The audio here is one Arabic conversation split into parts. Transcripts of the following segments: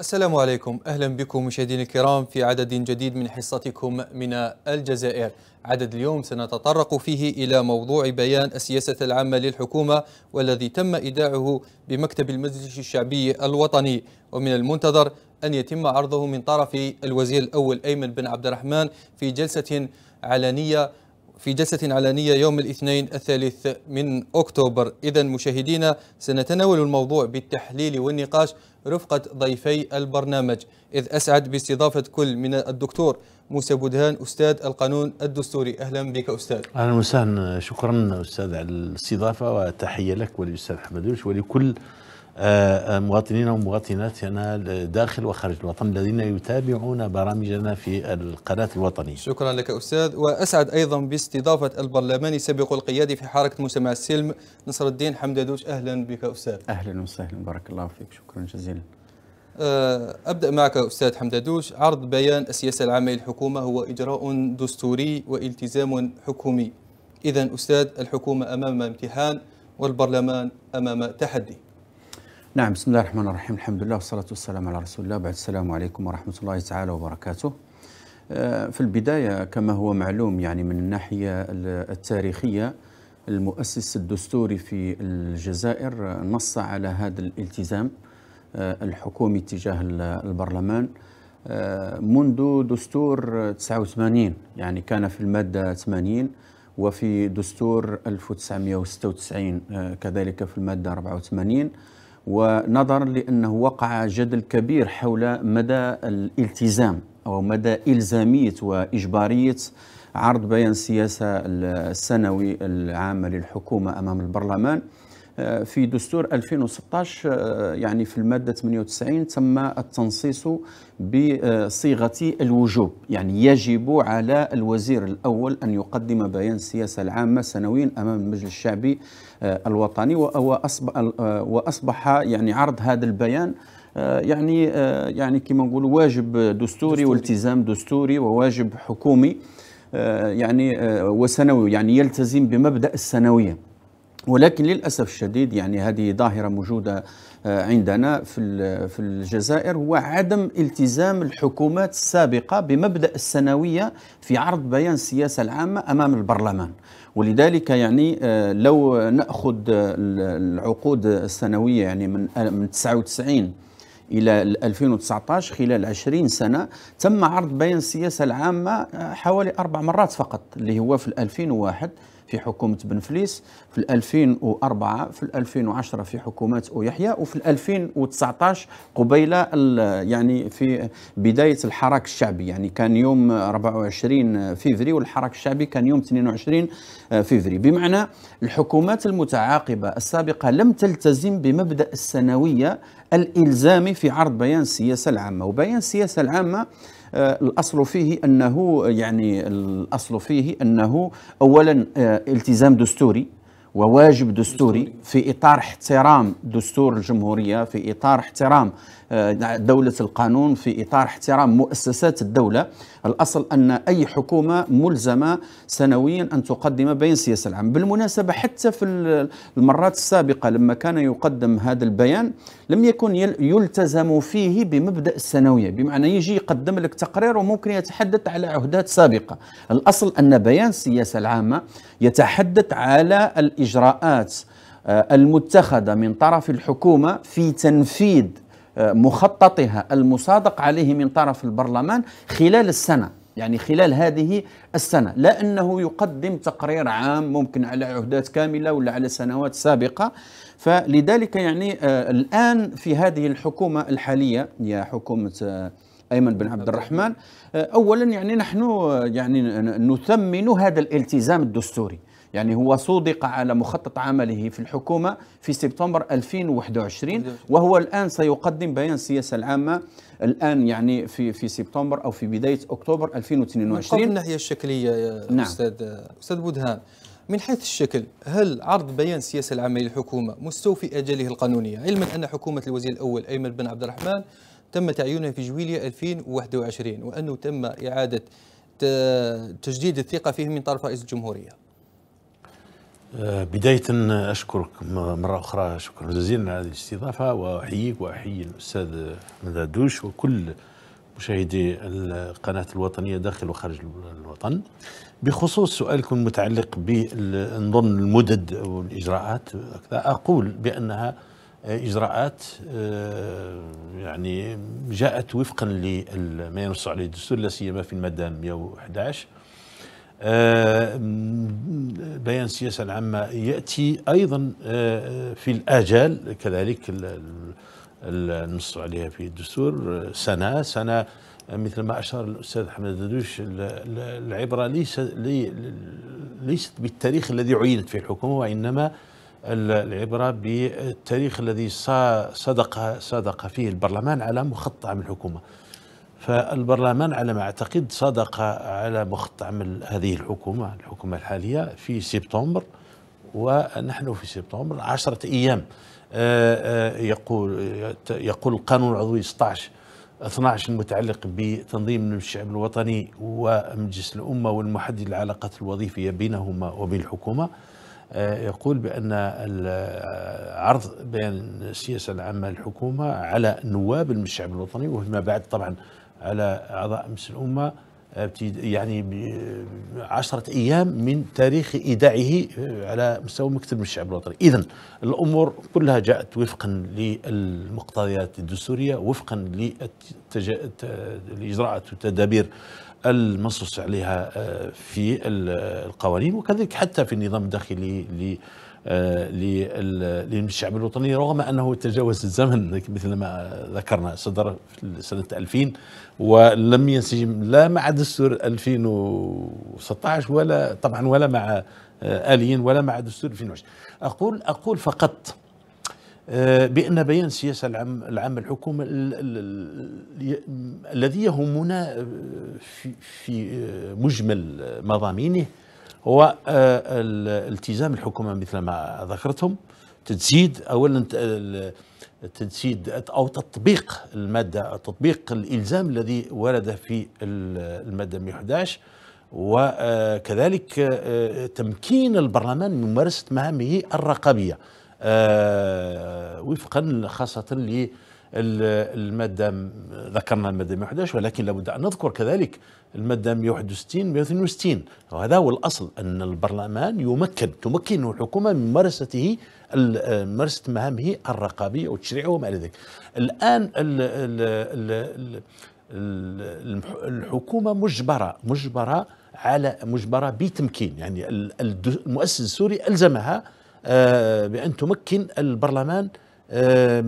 السلام عليكم، أهلا بكم مشاهدينا الكرام في عدد جديد من حصتكم من الجزائر. عدد اليوم سنتطرق فيه إلى موضوع بيان السياسة العامة للحكومة والذي تم إيداعه بمكتب المجلس الشعبي الوطني، ومن المنتظر أن يتم عرضه من طرف الوزير الأول أيمن بن عبد الرحمن في جلسة علنية يوم الاثنين 3 أكتوبر. إذن مشاهدينا سنتناول الموضوع بالتحليل والنقاش رفقة ضيفي البرنامج، إذ أسعد باستضافة كل من الدكتور موسى بودهان أستاذ القانون الدستوري. أهلا بك أستاذ. أهلا وسهلا، شكرا أستاذ على الاستضافة، وتحية لك وللأستاذ أحمد دوش ولكل مواطنينا ومواطناتنا داخل وخارج الوطن الذين يتابعون برامجنا في القناة الوطنية. شكرا لك أستاذ، وأسعد أيضا باستضافة البرلماني سابق القيادي في حركة موسى مع السلم نصر الدين حمدادوش. أهلا بك أستاذ. أهلا وسهلا، بارك الله فيك، شكرا جزيلا. أبدأ معك أستاذ حمدادوش. عرض بيان السياسة العامة للحكومة هو إجراء دستوري والتزام حكومي، إذن أستاذ الحكومة أمام امتحان والبرلمان أمام تحدي. نعم، بسم الله الرحمن الرحيم، الحمد لله والصلاة والسلام على رسول الله، بعد السلام عليكم ورحمة الله تعالى وبركاته. في البداية كما هو معلوم يعني من الناحية التاريخية المؤسس الدستوري في الجزائر نص على هذا الالتزام الحكومي تجاه البرلمان منذ دستور 89، يعني كان في المادة 80، وفي دستور 1996 كذلك في المادة 84. ونظرا لأنه وقع جدل كبير حول مدى الالتزام أو مدى إلزامية وإجبارية عرض بيان السياسة السنوي العامة للحكومة أمام البرلمان، في دستور 2016 يعني في المادة 98 تم التنصيص بصيغة الوجوب، يعني يجب على الوزير الأول أن يقدم بيان السياسة العامة سنويا أمام المجلس الشعبي الوطني، وأصبح يعني عرض هذا البيان يعني كما نقولوا واجب دستوري والتزام دستوري وواجب حكومي يعني وسنوي، يعني يلتزم بمبدأ السنوية. ولكن للأسف الشديد يعني هذه ظاهرة موجودة عندنا في الجزائر، هو عدم التزام الحكومات السابقة بمبدأ السنوية في عرض بيان السياسة العامة أمام البرلمان. ولذلك يعني لو نأخذ العقود السنوية يعني من 99 إلى 2019 خلال 20 سنة تم عرض بيان السياسة العامة حوالي 4 مرات فقط، اللي هو في 2001 في حكومة بن فليس، في 2004، في 2010 في حكومة أويحيى، وفي 2019 قبيل يعني في بداية الحراك الشعبي، يعني كان يوم 24 فيفري والحراك الشعبي كان يوم 22 فيفري. بمعنى الحكومات المتعاقبة السابقة لم تلتزم بمبدأ السنوية الإلزامي في عرض بيان السياسة العامة. وبيان السياسة العامة الأصل فيه أنه أولا التزام دستوري وواجب دستوري في إطار احترام دستور الجمهورية، في إطار احترام دولة القانون، في إطار احترام مؤسسات الدولة. الأصل أن أي حكومة ملزمة سنويا أن تقدم بيان السياسة العامة. بالمناسبة حتى في المرات السابقة لما كان يقدم هذا البيان لم يكن يلتزم فيه بمبدأ السنوية، بمعنى يجي يقدم لك تقرير وممكن يتحدث على عهدات سابقة. الأصل أن بيان السياسة العامة يتحدث على الإجراءات المتخذة من طرف الحكومة في تنفيذ مخططها المصادق عليه من طرف البرلمان خلال السنة، يعني خلال هذه السنة، لا أنه يقدم تقرير عام ممكن على عهدات كاملة ولا على سنوات سابقة. فلذلك يعني الآن في هذه الحكومة الحالية يا حكومة أيمن بن عبد الرحمن، أولا يعني نحن يعني نثمن هذا الالتزام الدستوري، يعني هو صودق على مخطط عمله في الحكومة في سبتمبر 2021، وهو الآن سيقدم بيان السياسة العامة الآن يعني في سبتمبر أو في بداية أكتوبر 2022. من الناحية الشكلية يا أستاذ بودهان، من حيث الشكل، هل عرض بيان السياسة العامة للحكومة مستوفي أجله القانونية، علما أن حكومة الوزير الأول أيمن بن عبد الرحمن تم تعيينها في جويلية 2021 وأنه تم إعادة تجديد الثقة فيه من طرف رئيس الجمهورية؟ بداية أشكرك مرة أخرى، شكرا جزيلا على هذه الاستضافة، وأحييك وأحيي الأستاذ حمدادوش وكل مشاهدي القناة الوطنية داخل وخارج الوطن. بخصوص سؤالكم المتعلق بنظن المدد والإجراءات، أقول بأنها إجراءات يعني جاءت وفقا لما ينص عليه الدستور، لا سيما في المادة 111. بيان السياسة العامة يأتي أيضا في الآجال كذلك النص عليها في الدستور، سنة مثل ما أشار الأستاذ حمدادوش. العبرة ليست بالتاريخ الذي عينت فيه الحكومة، وإنما العبرة بالتاريخ الذي صدق فيه البرلمان على مخطط عمل الحكومة. فالبرلمان على ما أعتقد صدق على مخطط عمل هذه الحكومة الحالية في سبتمبر، ونحن في سبتمبر 10 أيام. يقول القانون العضوي 12 المتعلق بتنظيم النمو الشعب الوطني ومجلس الأمة والمحدد للعلاقات الوظيفية بينهما وبين الحكومة، يقول بأن عرض بيان السياسة العامة للحكومة على نواب النمو الشعب الوطني وما بعد طبعا على أعضاء مجلس الأمة يعني 10 أيام من تاريخ إيداعه على مستوى مكتب الشعب الوطني. إذن الأمور كلها جاءت وفقا للمقتضيات الدستورية، وفقا للإجراءات والتدابير المنصوص عليها في القوانين، وكذلك حتى في النظام الداخلي للشعب الوطني، رغم أنه تجاوز الزمن مثل ما ذكرنا، صدر في سنة 2000 ولم ينسجم لا مع دستور 2016 ولا طبعا ولا مع آليا ولا مع دستور 2020. أقول فقط بأن بيان السياسة العامة للحكومة الذي يهمنا في مجمل مضامينه هو الالتزام الحكومة مثل ما ذكرتهم، تجسيد أولا تجسيد أو تطبيق المادة، تطبيق الإلزام الذي ورد في المادة 111، وكذلك تمكين البرلمان من ممارسة مهامه الرقابية وفقا خاصة للمادة، ذكرنا المادة 111 ولكن لابد أن نذكر كذلك المادة 161 162، وهذا هو الأصل، أن البرلمان تمكنه الحكومة من ممارسة مهامه الرقابية والتشريعية وما إلى ذلك. الآن الحكومة مجبرة بتمكين، يعني المؤسس السوري ألزمها بأن تمكن البرلمان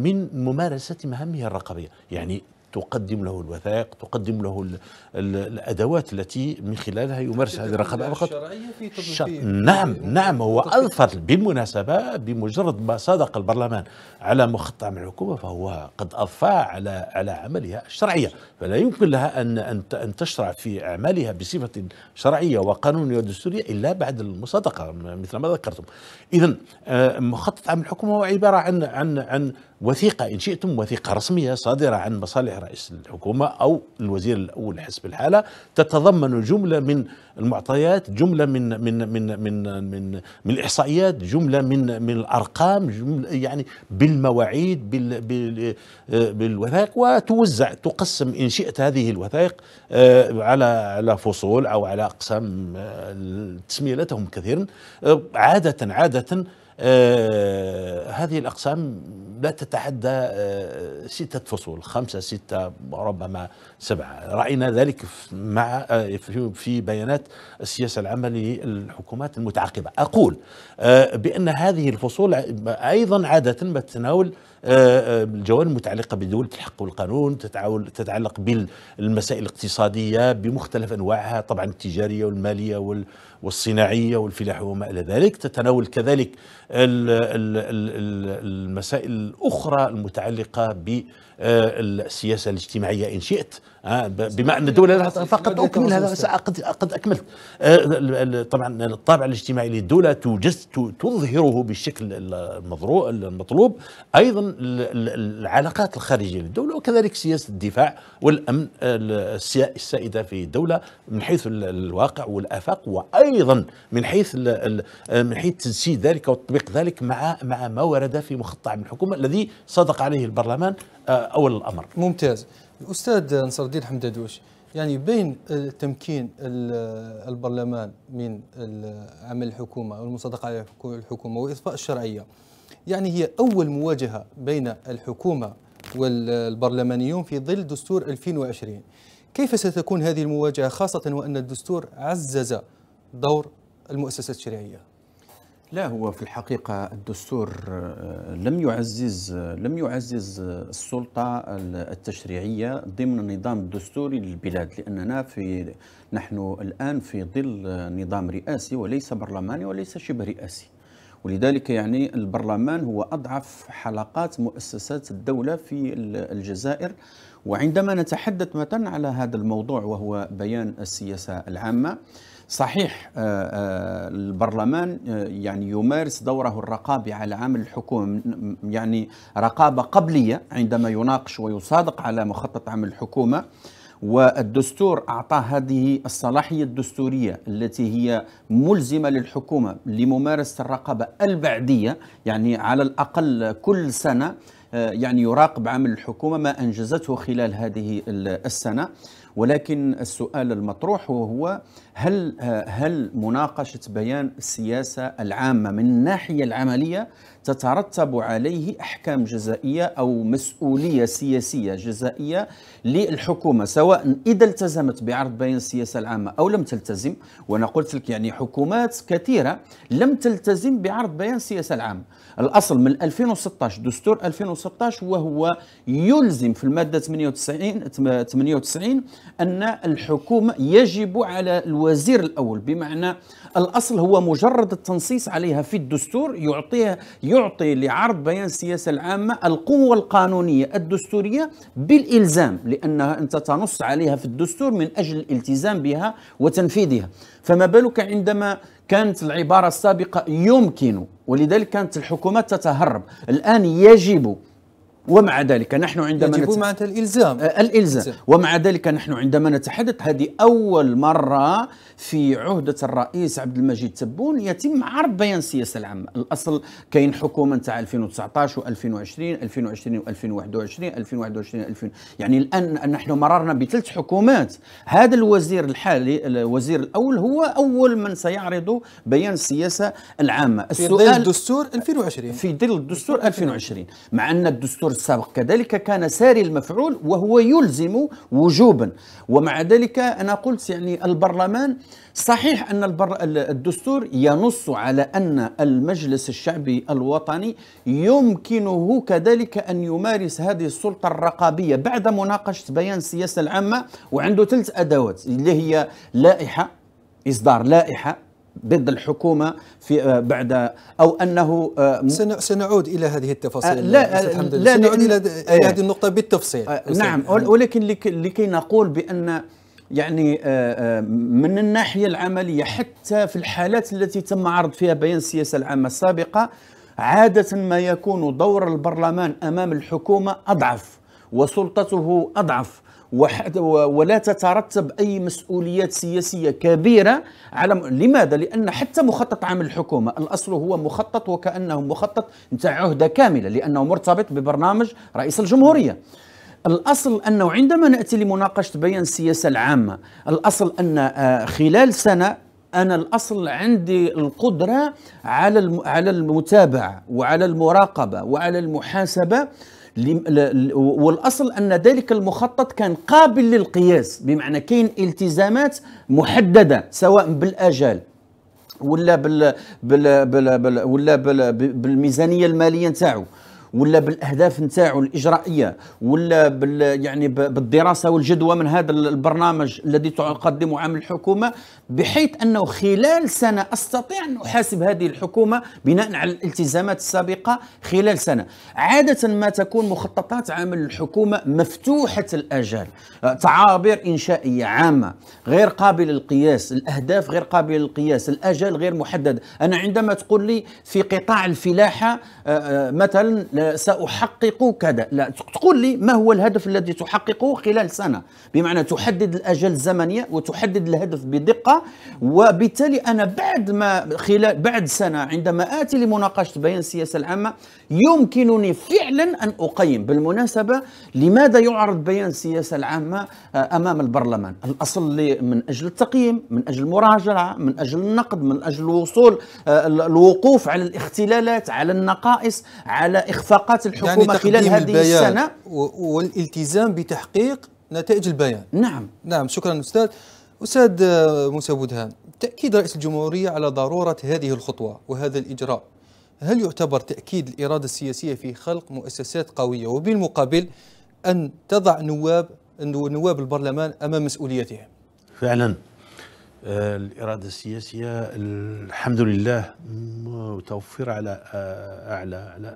من ممارسة مهامه الرقابية، يعني تقدم له الوثائق، تقدم له الأدوات التي من خلالها يمارس هذه الرقابة. نعم، هو أظفر بالمناسبة، بمجرد ما صادق البرلمان على مخطط عمل الحكومة فهو قد أضفى على عملها الشرعية، فلا يمكن لها أن تشرع في أعمالها بصفة شرعية وقانونية ودستورية إلا بعد المصادقة مثل ما ذكرتم. إذن مخطط عمل الحكومة هو عبارة عن وثيقة، إن شئتم وثيقة رسمية صادرة عن مصالح رئيس الحكومة أو الوزير الأول حسب الحالة، تتضمن جملة من المعطيات، جملة من الإحصائيات، جملة من الأرقام، جملة يعني بالمواعيد بالوثائق، وتوزع تقسم إن شئت هذه الوثائق على فصول أو على أقسام التسمية لهم كثيرا. عادة هذه الأقسام لا تتعدى 6 فصول، 5 6 ربما 7. رأينا ذلك مع في بيانات السياسة العامة للحكومات المتعاقبة. أقول بأن هذه الفصول أيضا عادة ما تتناول الجوانب المتعلقة بدولة الحق والقانون، تتعلق بالمسائل الاقتصادية بمختلف أنواعها، طبعا التجارية والمالية والصناعية والفلاحة وما إلى ذلك، تتناول كذلك المسائل الأخرى المتعلقة بالسياسة الاجتماعية إن شئت، بما أن الدولة فقط أكمل هذا قد أكملت. طبعا الطابع الاجتماعي للدولة تظهره بالشكل المطلوب، أيضا العلاقات الخارجية للدولة، وكذلك سياسة الدفاع والأمن السائدة في الدولة من حيث الواقع والآفاق، وأيضا من حيث تجسيد ذلك وتطبيق ذلك مع ما ورد في مخطط عام الحكومة الذي صدق عليه البرلمان أول الأمر. ممتاز. الأستاذ نصر الدين حمدادوش، يعني بين تمكين البرلمان من عمل الحكومة أو المصادقة على الحكومة وإطفاء الشرعية، يعني هي أول مواجهة بين الحكومة والبرلمانيون في ظل دستور 2020، كيف ستكون هذه المواجهة خاصة وأن الدستور عزز دور المؤسسات الشرعية؟ لا، هو في الحقيقة الدستور لم يعزز السلطة التشريعية ضمن النظام الدستوري للبلاد، لأننا نحن الآن في ظل نظام رئاسي وليس برلماني وليس شبه رئاسي، ولذلك يعني البرلمان هو أضعف حلقات مؤسسات الدولة في الجزائر. وعندما نتحدث مثلا على هذا الموضوع وهو بيان السياسة العامة، صحيح البرلمان يعني يمارس دوره الرقابي على عمل الحكومة، يعني رقابة قبلية عندما يناقش ويصادق على مخطط عمل الحكومة، والدستور أعطى هذه الصلاحية الدستورية التي هي ملزمة للحكومة لممارسة الرقابة البعدية، يعني على الأقل كل سنة يعني يراقب عمل الحكومة ما أنجزته خلال هذه السنة. ولكن السؤال المطروح وهو هل مناقشة بيان السياسة العامة من الناحية العملية تترتب عليه أحكام جزائية أو مسؤولية سياسية جزائية للحكومة، سواء إذا التزمت بعرض بيان السياسة العامة أو لم تلتزم. وأنا قلت لك يعني حكومات كثيرة لم تلتزم بعرض بيان السياسة العامة. الأصل من 2016 دستور 2016 وهو يلزم في المادة 98 أن الحكومة يجب على الوزير الأول، بمعنى الأصل هو مجرد التنصيص عليها في الدستور يعطي لعرض بيان السياسة العامة القوة القانونية الدستورية بالإلزام، لأنها أنت تنص عليها في الدستور من أجل الالتزام بها وتنفيذها، فما بالك عندما كانت العبارة السابقة يمكن، ولذلك كانت الحكومات تتهرب. الآن يجب، ومع ذلك نحن عندما يجب معناتها الإلزام. ومع ذلك نحن عندما نتحدث، هذه أول مرة في عهدة الرئيس عبد المجيد تبون يتم عرض بيان السياسة العامة. الأصل كاين حكومة نتاع 2019 و2020 2020 و2021 2021 يعني الآن نحن مررنا بثلاث حكومات. هذا الوزير الحالي، الوزير الأول، هو أول من سيعرض بيان السياسة العامة في ظل الدستور 2020 مع أن الدستور السابق كذلك كان ساري المفعول وهو يلزم وجوبا. ومع ذلك أنا قلت يعني البرلمان، صحيح أن الدستور ينص على أن المجلس الشعبي الوطني يمكنه كذلك أن يمارس هذه السلطة الرقابية بعد مناقشة بيان السياسة العامة، وعنده ثلاث أدوات اللي هي إصدار لائحة ضد الحكومة في بعد أو أنه سنعود إلى هذه التفاصيل. لا سنعود إلى هذه النقطة بالتفصيل. نعم، ولكن لكي نقول بأن يعني من الناحية العملية حتى في الحالات التي تم عرض فيها بيان السياسة العامة السابقة، عادة ما يكون دور البرلمان أمام الحكومة أضعف وسلطته أضعف، ولا تترتب أي مسؤوليات سياسية كبيرة على لماذا؟ لأن حتى مخطط عمل الحكومة الأصل هو مخطط، وكأنه مخطط نتاع عهدة كاملة لأنه مرتبط ببرنامج رئيس الجمهورية. الأصل أنه عندما نأتي لمناقشة بيان السياسة العامة، الأصل أن خلال سنة أنا الأصل عندي القدرة على المتابعة وعلى المراقبة وعلى المحاسبة، والأصل أن ذلك المخطط كان قابل للقياس، بمعنى كاين التزامات محددة سواء بالآجال ولا بالميزانية المالية نتاعو ولا بالاهداف نتاعو الاجرائيه ولا يعني بالدراسه والجدوى من هذا البرنامج الذي تقدمه عام الحكومه، بحيث انه خلال سنه استطيع ان احاسب هذه الحكومه بناء على الالتزامات السابقه خلال سنه. عاده ما تكون مخططات عمل الحكومه مفتوحه الاجال، تعابير انشائيه عامه غير قابله للقياس، الاهداف غير قابله للقياس، الاجال غير محدد. انا عندما تقول لي في قطاع الفلاحه مثلا سأحقق كذا، لا تقول لي ما هو الهدف الذي تحققه خلال سنة، بمعنى تحدد الآجال الزمنية وتحدد الهدف بدقة، وبالتالي أنا بعد سنة عندما آتي لمناقشة بيان السياسة العامة يمكنني فعلا أن أقيم. بالمناسبة لماذا يعرض بيان السياسة العامة أمام البرلمان؟ الأصل من أجل التقييم، من أجل المراجعة، من أجل النقد، من أجل الوصول الوقوف على الاختلالات، على النقائص، على إخفاقات الحكومة يعني خلال هذه السنة والالتزام بتحقيق نتائج البيان. نعم نعم، شكرا أستاذ موسى بودهان. تأكيد رئيس الجمهورية على ضرورة هذه الخطوة وهذا الإجراء، هل يعتبر تأكيد الإرادة السياسية في خلق مؤسسات قوية وبالمقابل أن تضع نواب البرلمان أمام مسؤوليتهم؟ فعلا الإرادة السياسية الحمد لله متوفرة على أعلى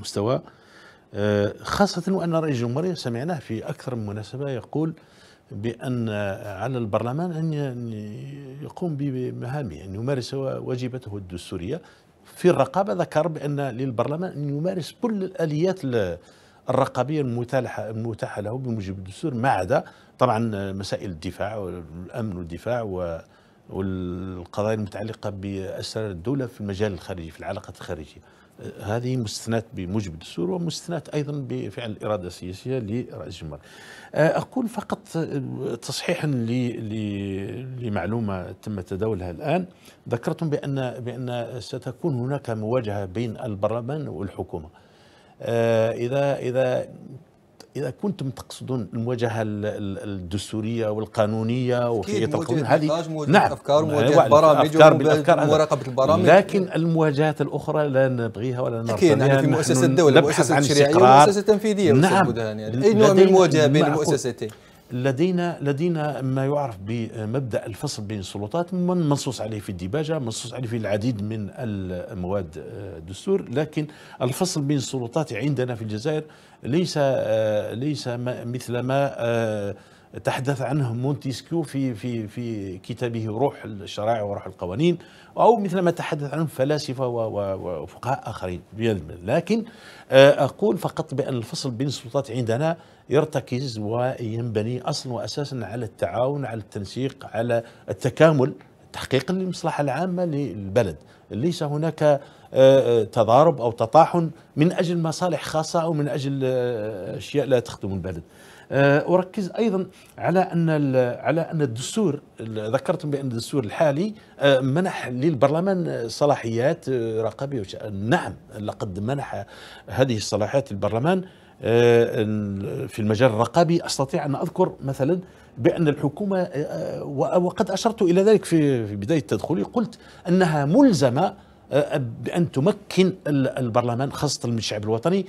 مستوى، خاصة وأن رئيس الجمهورية سمعناه في أكثر من مناسبة يقول بأن على البرلمان أن يقوم بمهامه، أن يمارس واجبته الدستورية. في الرقابة ذكر بأن للبرلمان أن يمارس كل الآليات الرقابية المتاحة له بموجب الدستور، ما عدا طبعا مسائل الدفاع والأمن والدفاع والقضايا المتعلقة بأسرار الدولة في المجال الخارجي، في العلاقات الخارجية. هذه مستثنات بموجب الدستور ومستثنات أيضا بفعل الإرادة السياسية لرئيس الجمهورية. أقول فقط تصحيحا لمعلومة تم تداولها الآن، ذكرتم بأن ستكون هناك مواجهة بين البرلمان والحكومة. إذا كنتم تقصدون المواجهة الدستورية والقانونية وفي يتقون هذه، نعم، أفكار مواجهة برامج ومراقبة البرامج، لكن المواجهات الأخرى لا نبغيها ولا نرضاها. أكيد نحن في مؤسسة الدولة، مؤسسة شرعية ومؤسسة تنفيذية. نعم، يعني أي نوع من المواجهة بين المؤسستين؟ لدينا ما يعرف بمبدأ الفصل بين السلطات، منصوص عليه في الديباجة، منصوص عليه في العديد من المواد الدستور، لكن الفصل بين السلطات عندنا في الجزائر ليس مثل ما تحدث عنه مونتسكيو في كتابه روح الشرائع وروح القوانين، أو مثل ما تحدث عنه فلاسفة وفقهاء آخرين. لكن أقول فقط بأن الفصل بين السلطات عندنا يرتكز وينبني أصلا وأساسا على التعاون، على التنسيق، على التكامل، تحقيقا للمصلحة العامة للبلد. ليس هناك تضارب أو تطاحن من أجل مصالح خاصة أو من أجل أشياء لا تخدم البلد. أركز أيضا على أن الدستور، ذكرتم بأن الدستور الحالي منح للبرلمان صلاحيات رقابية. نعم، لقد منح هذه الصلاحيات للبرلمان في المجال الرقابي. أستطيع أن أذكر مثلا بأن الحكومة، وقد أشرت إلى ذلك في بداية تدخلي، قلت أنها ملزمة بأن تمكن البرلمان خاصة من الشعب الوطني،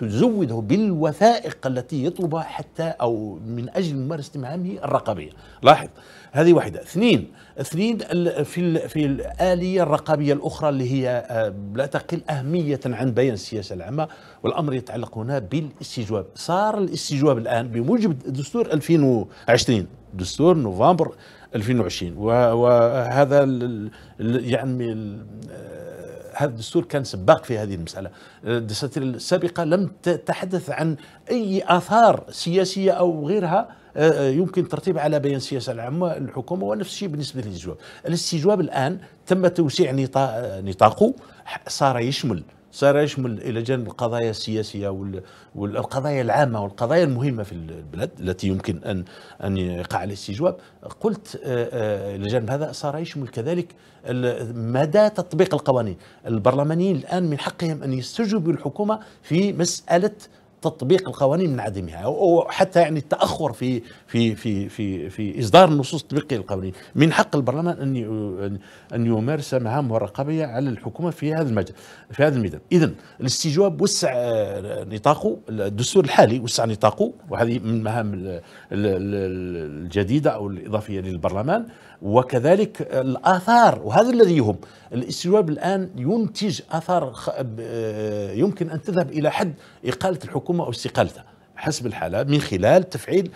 تزوده بالوثائق التي يطلبها حتى أو من أجل ممارسة مهامه الرقابية. لاحظ هذه واحدة. اثنين في الآلية الرقابية الأخرى اللي هي لا تقل أهمية عن بيان السياسة العامة، والأمر يتعلق هنا بالاستجواب. صار الاستجواب الآن بموجب دستور 2020، دستور نوفمبر 2020، وهذا يعني هذا الدستور كان سباق في هذه المسألة. الدساتير السابقة لم تتحدث عن أي آثار سياسية أو غيرها يمكن ترتيبها على بيان السياسة العامة الحكومة، ونفس الشيء بالنسبة للاستجواب. الاستجواب الآن تم توسيع نطاقه، صار يشمل إلى جانب القضايا السياسية والقضايا العامة والقضايا المهمة في البلاد التي يمكن أن يقع الاستجواب. قلت إلى جانب هذا صار يشمل كذلك مدى تطبيق القوانين. البرلمانيين الآن من حقهم أن يستجوبوا الحكومة في مسألة تطبيق القوانين من عدمها، وحتى يعني التأخر في في في في في إصدار النصوص التطبيقية للقوانين. من حق البرلمان أن يمارس مهامه الرقابية على الحكومة في هذا المجال في هذا الميدان. إذن الاستجواب وسع نطاقه، الدستور الحالي وسع نطاقه، وهذه من المهام الجديدة أو الإضافية للبرلمان. وكذلك الآثار، وهذا الذي يهم، الاستجواب الآن ينتج آثار يمكن أن تذهب إلى حد إقالة الحكومة أو استقالتها حسب الحالة من خلال تفعيل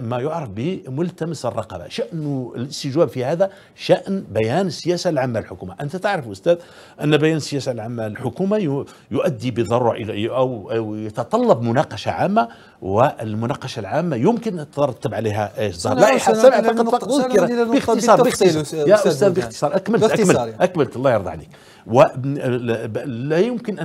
ما يعرف بملتمس الرقابة. شأن الاستجواب في هذا شأن بيان السياسة العامة للحكومة. أنت تعرف أستاذ أن بيان السياسة العامة للحكومة يؤدي بالضرورة إلى أو يتطلب مناقشة عامة، والمناقشة العامة يمكن أن ترتب عليها إصدار لائحة سبعة فقط مذكرة باختصار. يا أستاذ باختصار أكملت الله يرضى عليك. ولا يمكن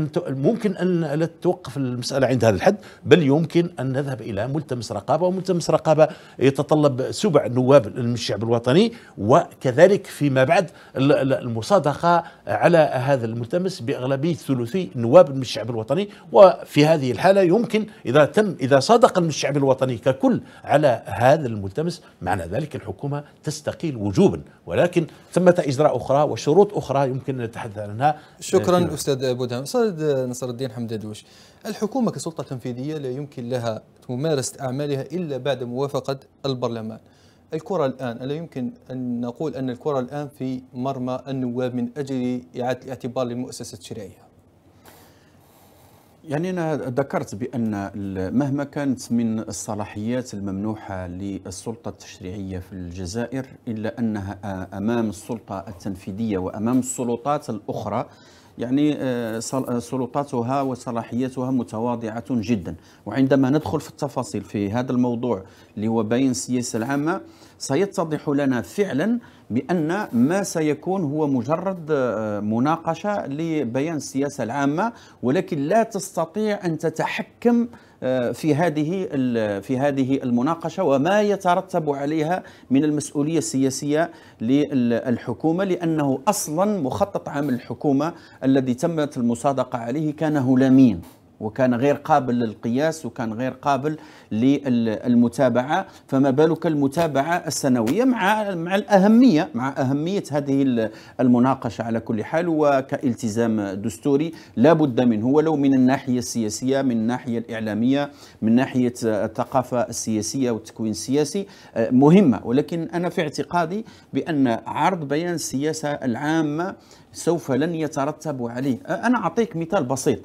أن لا توقف المسألة عند هذا الحد، بل يمكن أن نذهب إلى ملتمس رقابة، وملتمس رقابة يتطلب سبع نواب من الشعب الوطني، وكذلك فيما بعد المصادقة على هذا الملتمس بأغلبية ثلثي نواب من الشعب الوطني. وفي هذه الحالة يمكن إذا صادق الشعب الوطني ككل على هذا الملتمس، معنى ذلك الحكومة تستقيل وجوبا، ولكن ثمة إجراء أخرى وشروط أخرى يمكن أن نتحدث عنها. شكرا أستاذ بودهان. أستاذ نصر الدين حمدادوش، الحكومة كسلطة تنفيذية لا يمكن لها ممارسة أعمالها إلا بعد موافقة البرلمان. الكرة الآن، ألا يمكن أن نقول أن الكرة الآن في مرمى النواب من أجل إعادة الاعتبار للمؤسسة التشريعية؟ يعني أنا ذكرت بأن مهما كانت من الصلاحيات الممنوحة للسلطة التشريعية في الجزائر، إلا أنها أمام السلطة التنفيذية وأمام السلطات الأخرى يعني سلطاتها وصلاحياتها متواضعة جدا. وعندما ندخل في التفاصيل في هذا الموضوع اللي هو بيان السياسة العامة، سيتضح لنا فعلا بأن ما سيكون هو مجرد مناقشة لبيان السياسة العامة، ولكن لا تستطيع أن تتحكم في هذه المناقشة وما يترتب عليها من المسؤولية السياسية للحكومة، لأنه أصلا مخطط عمل الحكومة الذي تمت المصادقة عليه كان هلامين، وكان غير قابل للقياس، وكان غير قابل للمتابعة. فما بالك المتابعة السنوية مع أهمية هذه المناقشة على كل حال، وكالتزام دستوري لا بد منه، ولو من الناحية السياسية، من الناحية الإعلامية، من ناحية الثقافة السياسية والتكوين السياسي مهمة. ولكن أنا في اعتقادي بأن عرض بيان السياسة العامة سوف لن يترتب عليه. أنا أعطيك مثال بسيط.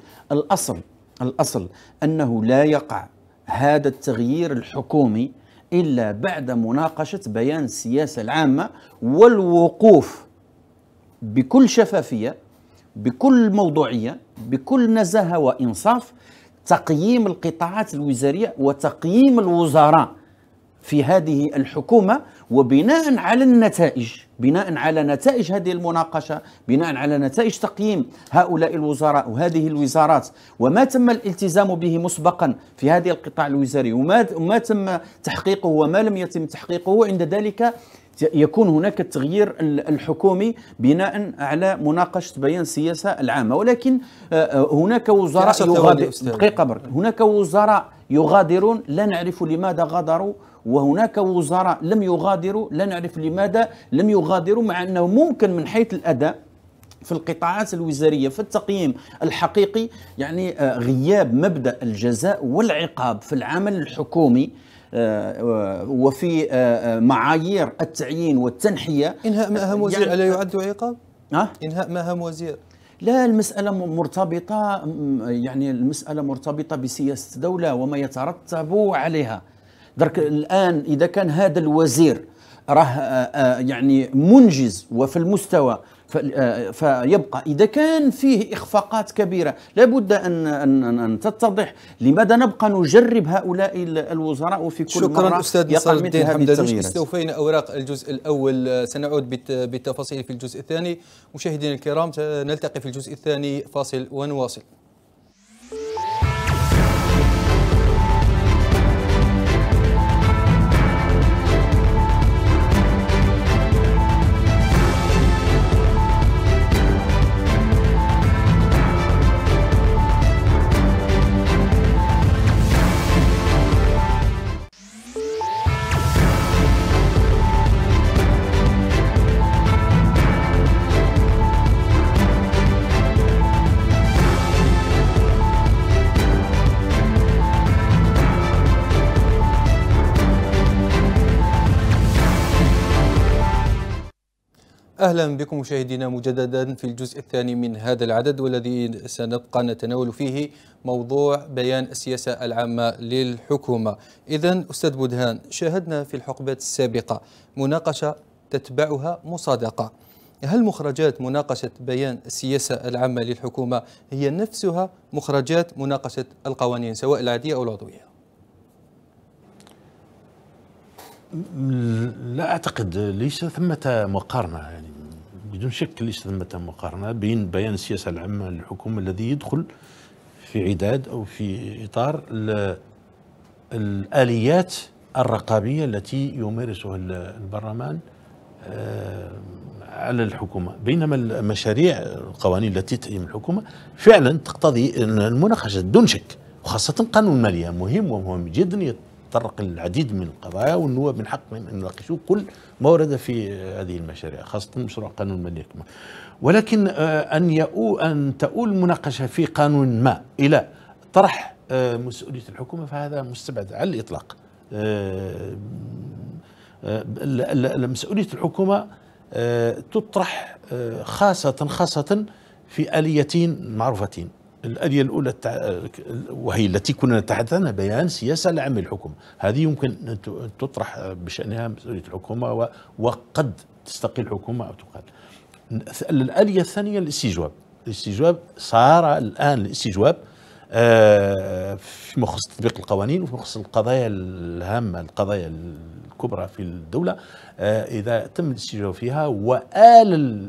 الأصل أنه لا يقع هذا التغيير الحكومي إلا بعد مناقشة بيان السياسة العامة، والوقوف بكل شفافية، بكل موضوعية، بكل نزاهة وإنصاف، تقييم القطاعات الوزارية وتقييم الوزراء في هذه الحكومة، وبناء على النتائج، بناء على نتائج هذه المناقشة، بناء على نتائج تقييم هؤلاء الوزراء وهذه الوزارات، وما تم الالتزام به مسبقا في هذه القطاع الوزاري، وما تم تحقيقه وما لم يتم تحقيقه، عند ذلك يكون هناك التغيير الحكومي بناء على مناقشة بيان السياسة العامة. ولكن هناك وزراء يغادرون لا نعرف لماذا غادروا، وهناك وزراء لم يغادروا لا نعرف لماذا لم يغادروا، مع أنه ممكن من حيث الأداء في القطاعات الوزارية في التقييم الحقيقي يعني غياب مبدأ الجزاء والعقاب في العمل الحكومي وفي معايير التعيين والتنحية. إنهاء مهام وزير ألا يعد عقاب؟ إنهاء مهام وزير؟ لا، المسألة مرتبطة بسياسة الدولة وما يترتب عليها. درك الآن إذا كان هذا الوزير راه يعني منجز وفي المستوى فيبقى. إذا كان فيه إخفاقات كبيرة لابد أن تتضح. لماذا نبقى نجرب هؤلاء الوزراء في كل مرة يقع مثل هذه التغييرات؟ استوفينا أوراق الجزء الأول، سنعود بالتفاصيل في الجزء الثاني. مشاهدينا الكرام، نلتقي في الجزء الثاني، فاصل ونواصل. أهلا بكم مشاهدينا مجددا في الجزء الثاني من هذا العدد، والذي سنبقى نتناول فيه موضوع بيان السياسة العامة للحكومة. إذن أستاذ بودهان، شاهدنا في الحقبات السابقة مناقشة تتبعها مصادقة. هل مخرجات مناقشة بيان السياسة العامة للحكومة هي نفسها مخرجات مناقشة القوانين سواء العادية أو العضوية؟ لا أعتقد، ليس ثمة مقارنة، يعني بدون شك ليس ثمة مقارنة بين بيان السياسة العامة للحكومة الذي يدخل في عداد أو في إطار الآليات الرقابية التي يمارسها البرلمان على الحكومة، بينما المشاريع القوانين التي تقيم الحكومة فعلا تقتضي المناقشة بدون شك، وخاصة قانون المالية مهم ومهم جدا، يتطرق للعديد من القضايا والنواب من حقهم ان يناقشوا كل ما ورد في هذه المشاريع، خاصه مشروع قانون الماليه. ولكن ان تؤول مناقشه في قانون ما الى طرح مسؤوليه الحكومه فهذا مستبعد على الاطلاق. مسؤوليه الحكومه تطرح خاصه في اليتين معروفتين. الآلية الأولى وهي التي كنا نتحدث عنها بيان سياسة لعمل الحكومة، هذه يمكن أن تطرح بشأنها مسؤولية الحكومة وقد تستقيل الحكومة أو تقال. الآلية الثانية الاستجواب، صار الآن الاستجواب فيما يخص تطبيق القوانين وفيما يخص القضايا الهامة، القضايا الكبرى في الدولة، إذا تم الاستجواب فيها وآل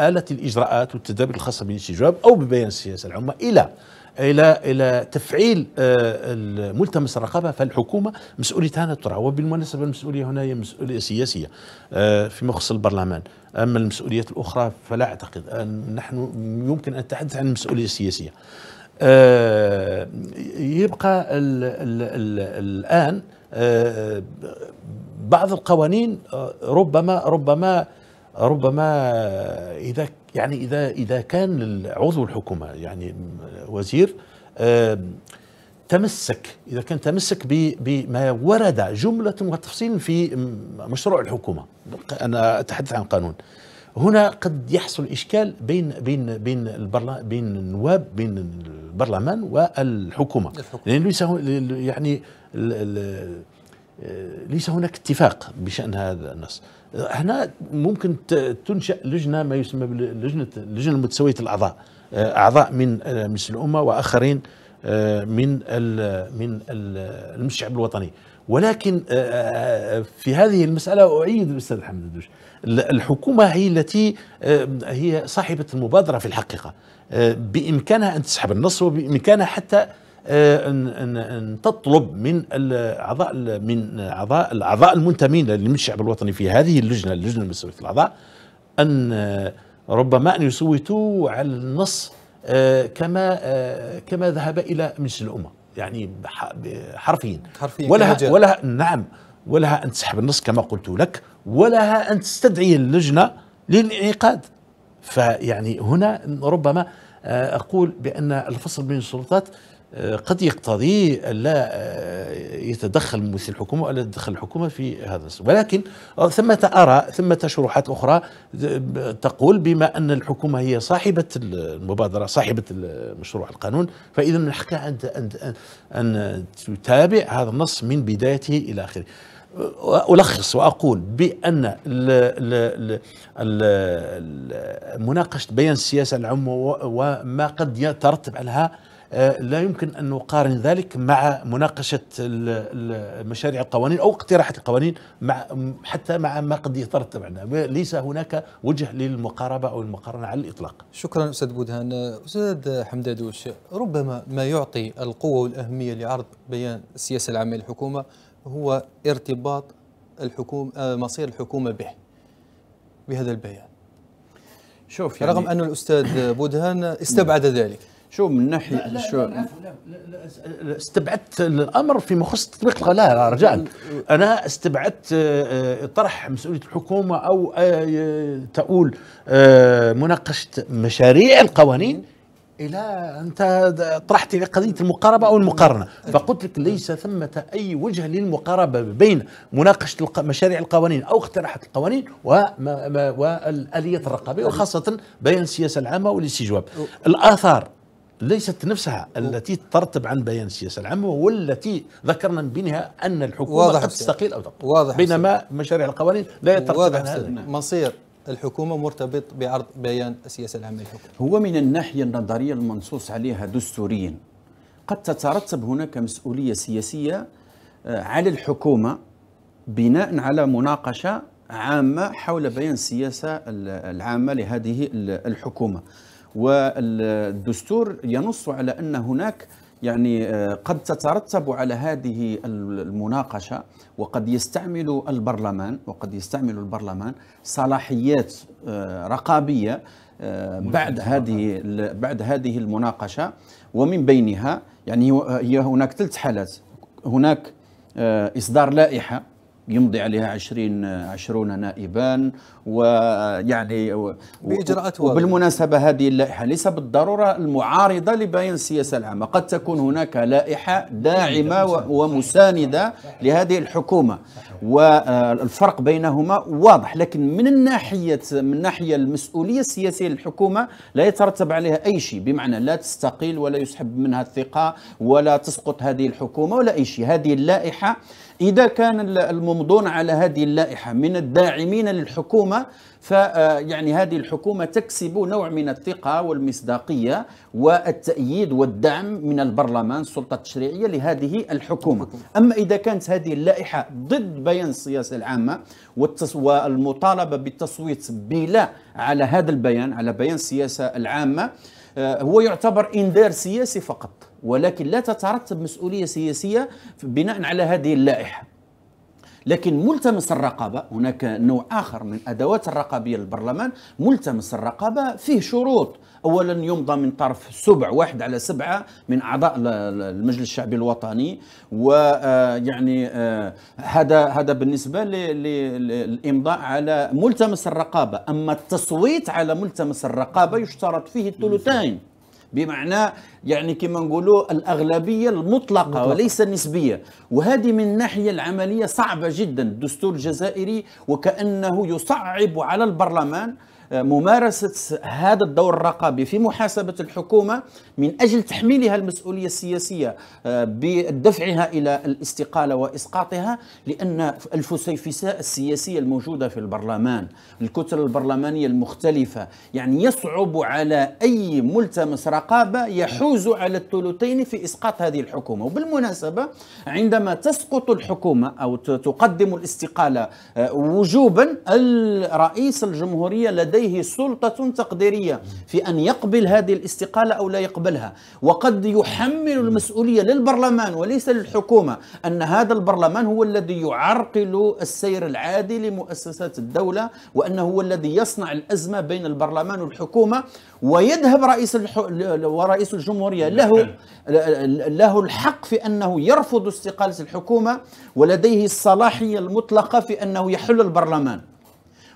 الإجراءات والتدابير الخاصة بالاستجواب أو ببيان السياسة العامة إلى إلى إلى تفعيل ملتمس الرقابة، فالحكومة مسؤوليتها تراها. وبالمناسبة المسؤولية هنا هي مسؤولية سياسية فيما يخص البرلمان، أما المسؤوليات الأخرى فلا أعتقد أن نحن يمكن أن نتحدث عن مسؤولية سياسية. يبقى الآن بعض القوانين ربما اذا يعني اذا كان عضو الحكومه يعني وزير تمسك، اذا كان تمسك بما ورد جمله وتفصيل في مشروع الحكومه، انا اتحدث عن قانون، هنا قد يحصل اشكال بين بين بين النواب بين البرلمان والحكومه، لان ليس يعني ليس هناك اتفاق بشأن هذا النص. هنا ممكن تنشأ لجنة ما يسمى باللجنة متساوية الأعضاء، أعضاء من مجلس الأمة وآخرين من المستشعب الوطني. ولكن في هذه المسألة أؤيد الأستاذ حمدادوش، الحكومة هي التي هي صاحبة المبادرة في الحقيقة، بإمكانها أن تسحب النص وبإمكانها حتى أن تطلب من الأعضاء المنتمين للشعب الوطني في هذه اللجنة المسؤولة الأعضاء أن ربما أن يصوتوا على النص كما ذهب إلى مجلس الأمة، يعني حرفيا ولها نعم ولها أن تسحب النص كما قلت لك، ولها أن تستدعي اللجنة للانعقاد. فيعني هنا ربما أقول بأن الفصل بين السلطات قد يقتضي لا يتدخل ممثل الحكومة ولا تدخل الحكومة في هذا السؤال. ولكن ثمة آراء، ثمة شروحات أخرى تقول بما أن الحكومة هي صاحبة المبادرة، صاحبة مشروع القانون، فإذا من حقها أن تتابع هذا النص من بدايته إلى آخره. ألخص وأقول بأن مناقشة بيان السياسة العامة وما قد يترتب عليها لا يمكن أن نقارن ذلك مع مناقشة مشاريع القوانين أو اقتراحات القوانين، مع حتى مع ما قد يترتب عنها، ليس هناك وجه للمقاربة أو المقارنة على الإطلاق. شكرا أستاذ بودهان. أستاذ حمدادوش، ربما ما يعطي القوة والأهمية لعرض بيان السياسة العامة للحكومة هو ارتباط الحكومة مصير الحكومة بهذا البيان. شوف يعني رغم أن الأستاذ بودهان استبعد ذلك. شو من ناحيه لا استبعدت الامر فيما يخص تطبيق القانون، لا رجعت انا استبعدت طرح مسؤوليه الحكومه او تؤول مناقشه مشاريع القوانين لا أنت طرحت لي قضية المقاربة أو المقارنة، فقلت لك ليس ثمة أي وجه للمقاربة بين مناقشة مشاريع القوانين أو اقتراحات القوانين والآلية الرقابية، وخاصة بيان السياسة العامة والاستجواب. الآثار ليست نفسها التي ترتب عن بيان السياسة العامة والتي ذكرنا من بينها أن الحكومة قد تستقيل أو تقوم، بينما مشاريع القوانين لا يترتب عنها مصير الحكومة مرتبط بعرض بيان السياسة العامة للحكومة. هو من الناحية النظرية المنصوص عليها دستوريا قد تترتب هناك مسؤولية سياسية على الحكومة بناء على مناقشة عامة حول بيان السياسة العامة لهذه الحكومة، والدستور ينص على أن هناك يعني قد تترتب على هذه المناقشة، وقد يستعمل البرلمان صلاحيات رقابية بعد هذه المناقشة، ومن بينها يعني هي هناك ثلاث حالات. هناك إصدار لائحة يمضي عليها 20 نائبا، ويعني بإجراءات واضحة. وبالمناسبة هذه اللائحة ليس بالضرورة المعارضة لبيان السياسة العامة، قد تكون هناك لائحة داعمة ومساندة لهذه الحكومة، والفرق بينهما واضح. لكن من ناحية المسؤولية السياسية للحكومة لا يترتب عليها أي شيء، بمعنى لا تستقيل ولا يسحب منها الثقة ولا تسقط هذه الحكومة ولا أي شيء. هذه اللائحة إذا كان الممضون على هذه اللائحة من الداعمين للحكومة، فيعني هذه الحكومة تكسب نوع من الثقة والمصداقية والتأييد والدعم من البرلمان، السلطة التشريعية لهذه الحكومة. أما إذا كانت هذه اللائحة ضد بيان السياسة العامة والمطالبة بالتصويت بلا على هذا البيان، على بيان السياسة العامة، هو يعتبر إنذار سياسي فقط، ولكن لا تترتب مسؤولية سياسية بناء على هذه اللائحة. لكن ملتمس الرقابة، هناك نوع آخر من أدوات الرقابية للبرلمان. ملتمس الرقابة فيه شروط، أولا يمضى من طرف 7 من أعضاء المجلس الشعبي الوطني، ويعني هذا بالنسبة للإمضاء على ملتمس الرقابة. أما التصويت على ملتمس الرقابة يشترط فيه 2/3، بمعنى يعني كما نقولوا الأغلبية المطلقة وليس النسبية، وهذه من الناحية العملية صعبة جدا. الدستور الجزائري وكأنه يصعب على البرلمان ممارسة هذا الدور الرقابي في محاسبة الحكومة من أجل تحميلها المسؤولية السياسية بدفعها إلى الاستقالة وإسقاطها، لأن الفسيفساء السياسية الموجودة في البرلمان، الكتل البرلمانية المختلفة، يعني يصعب على أي ملتمس رقابة يحوز على 2/3 في إسقاط هذه الحكومة. وبالمناسبة عندما تسقط الحكومة أو تقدم الاستقالة وجوبا، الرئيس الجمهورية لديه سلطة تقديرية في أن يقبل هذه الاستقالة أو لا يقبلها، وقد يحمل المسؤولية للبرلمان وليس للحكومة، أن هذا البرلمان هو الذي يعرقل السير العادي لمؤسسات الدولة، وأنه هو الذي يصنع الأزمة بين البرلمان والحكومة، ويذهب ورئيس الجمهورية له الحق في أنه يرفض استقالة الحكومة، ولديه الصلاحية المطلقة في أنه يحل البرلمان.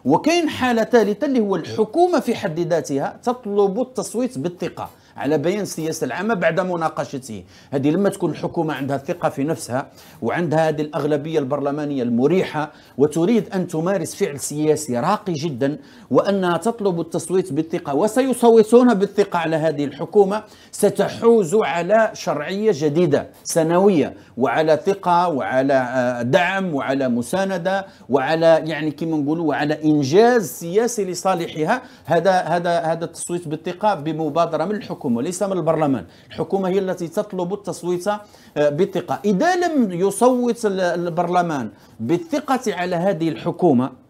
وكاين حالة ثالثة اللي هو الحكومة في حد ذاتها تطلب التصويت بالثقة على بيان السياسة العامة بعد مناقشته. هذه لما تكون الحكومة عندها الثقة في نفسها وعندها هذه الأغلبية البرلمانية المريحة، وتريد أن تمارس فعل سياسي راقي جدا، وأنها تطلب التصويت بالثقة وسيصوتون بالثقة على هذه الحكومة، ستحوز على شرعية جديدة سنوية، وعلى ثقة وعلى دعم وعلى مساندة وعلى يعني كما نقولوا وعلى إنجاز سياسي لصالحها. هذا التصويت بالثقة بمبادرة من الحكومة وليس من البرلمان، الحكومة هي التي تطلب التصويت بالثقة. إذا لم يصوت البرلمان بالثقة على هذه الحكومة،